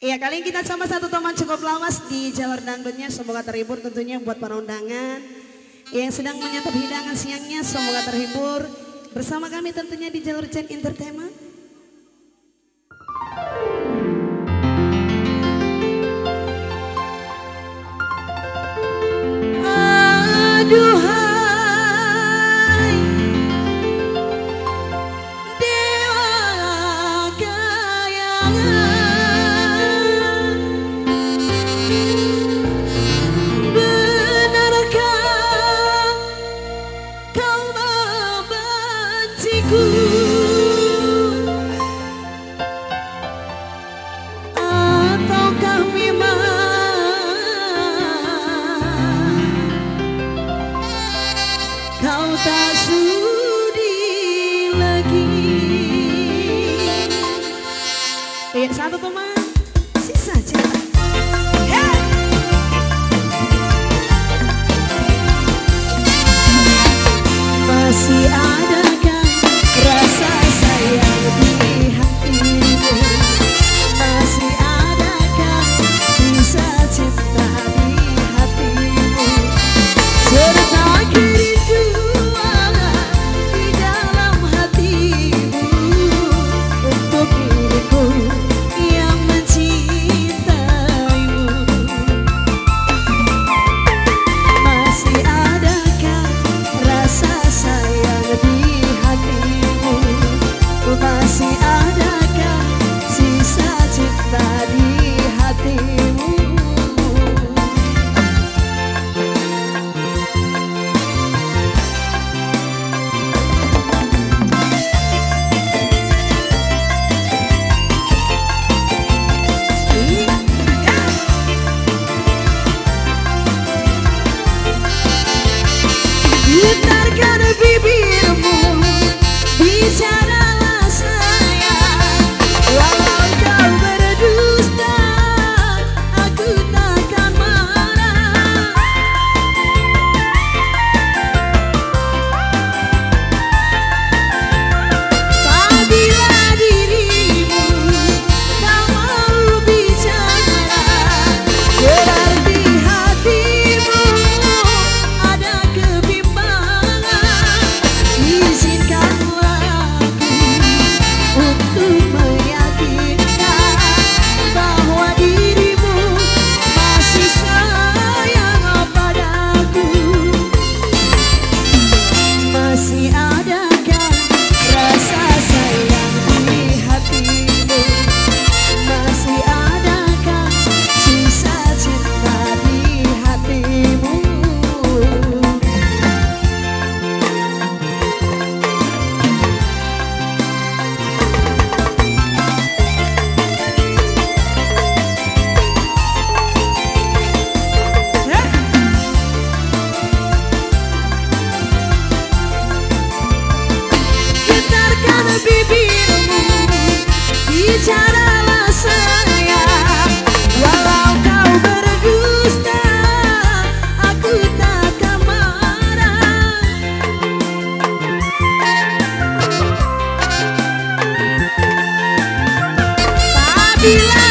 Iya, kali ini kita sama satu teman cukup lawas di jalur dangdutnya, semoga terhibur tentunya buat para undangan yang sedang menyantap hidangan siangnya, semoga terhibur bersama kami tentunya di jalur Zen Entertainment. Bila